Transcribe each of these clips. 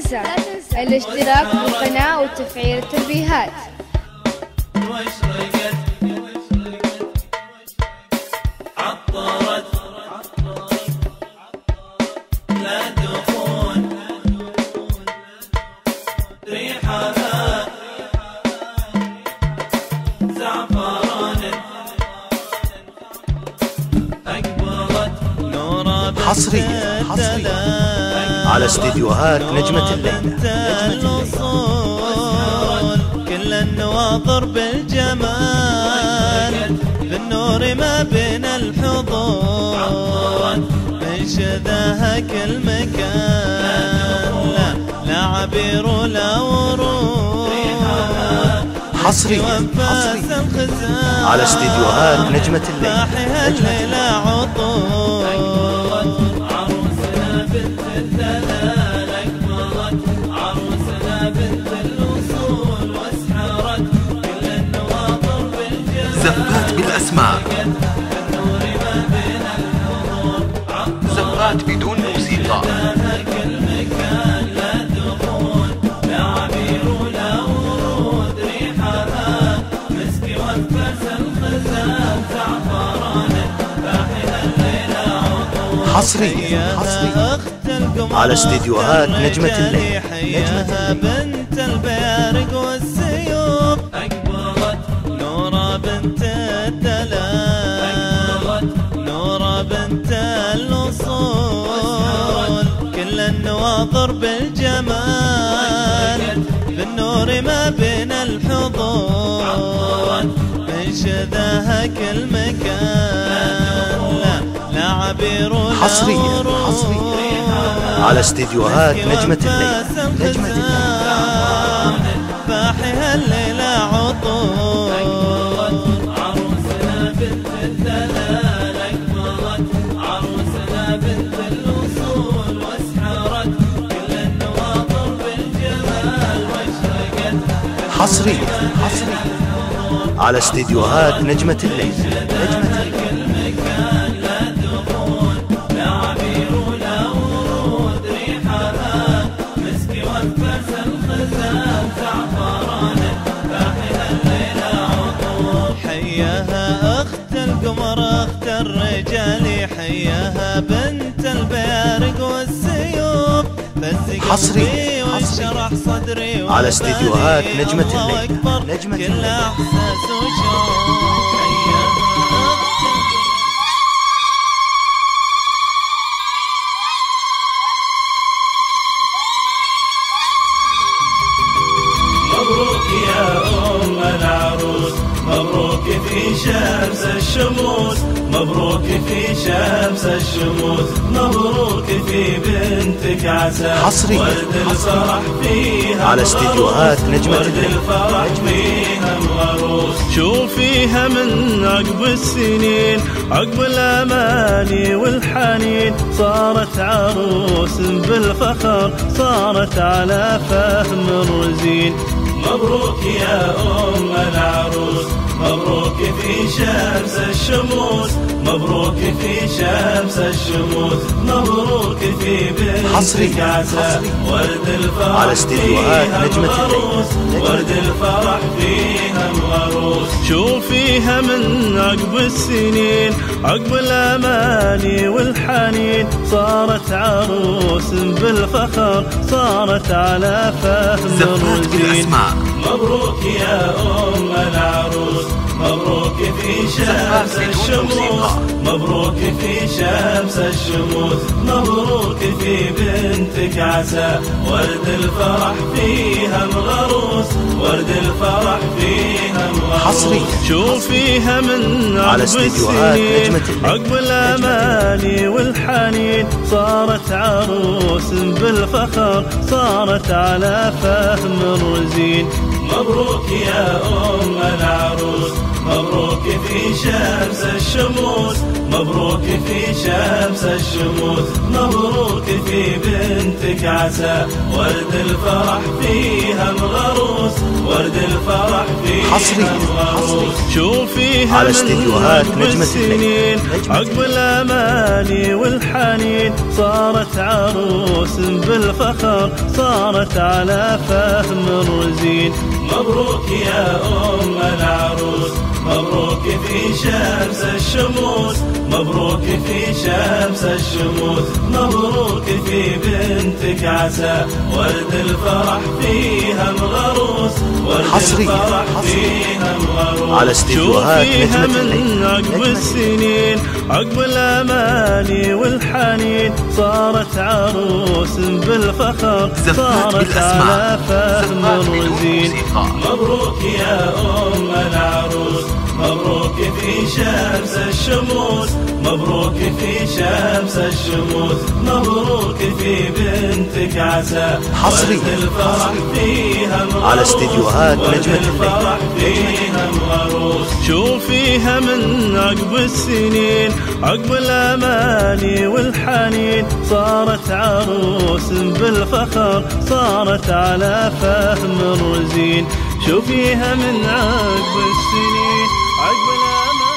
تنسى الاشتراك بالقناة وتفعيل التنبيهات. حصريا على استديوهات نجمة الليلة. كل النواظر بالجمال بالنور ما بين الحضور من شذاها كل مكان لا عبير ولا ورود. حصريا على استديوهات نجمة الليلة. زفات بالأسماء، زفات بدون موسيقى، حصريا على استديوهات نجمة الليل. بنت البارق والسيوف أكبرت نورا بنت الدلال نورا بنت الأصول كل النواظر بالجمال بالنور ما بين الحضور من شذاها كل مكان لا عبير ولا ورود. على استديوهات نجمة الليل. فاحها الليلة عطور عروسنا بنت الدلال أكبرت عروسنا بنت الأصول واسحرت كل النواظر بالجمال واشرقت. حصريا على استديوهات نجمة الليل. أخت الرجال حياها بنت البارق والسيوف حصري والشرح صدري على استديوهات نجمة الليل. كل أحساس وشوق الشموس مبروك في بنتك عسى ورد الفرح فيها على استديوهات نجمة الليل. شوفيها من عقب السنين عقب الأماني والحنين صارت عروس بالفخر صارت على فهم الرزين. مبروك يا أم العروس مبروك في شمس الشموس مبروك في شمس الشموس مبروك في بنتك عسى ورد الفرح فيها مغروس ورد الفرح فيها مغروس. شوفيها من عقب السنين عقب الأماني والحنين صارت عروس بالفخر صارت على فهم الرزين. مبروك يا أم العروس مبروك في شمس الشموس مبروك في شمس الشموس مبروك في بنتك عسى ورد الفرح فيها مغروس ورد الفرح فيها مغروس. شوفيها من عقب السنين عقب الأماني والحنين صارت عروس بالفخر صارت على فهم الرزين. مبروك يا أم العروس مبروك في شمس الشموس مبروك في شمس الشموس مبروك في بنتك عسى ورد الفرح فيها مغروس ورد الفرح فيها حصريا شوفيها على استديوهات نجمة الليل. عقب الأماني والحنين صارت عروس بالفخر، صارت على فهم الرزين. مبروك يا أم العروس، مبروك في شمس الشموس، مبروك في شمس الشموس، مبروك في بنتك عسى ورد الفرح فيها مغروس، ورد الفرح فيها مغروس. شوفيها من عقب السنين، عقب الأماني والحنين صارت عروس بالفخر، صارت على فهم الرزين. مبروك يا أم العروس، مبروك في شمس الشموس، مبروك في شمس الشموس، مبروك في بنتك عسى ورد الفرح فيها مغروس، على استديوهات نجمة الليل. شوفيها من عقب السنين، عقب الأماني والحنين صارت عروس بالفخر، صارت على فهم الرزين. شوفيها من عقب السنين، عقب الأماني.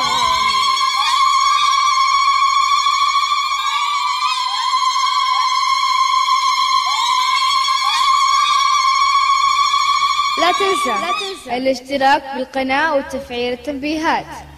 لا تنسى الاشتراك بالقناة وتفعيل التنبيهات.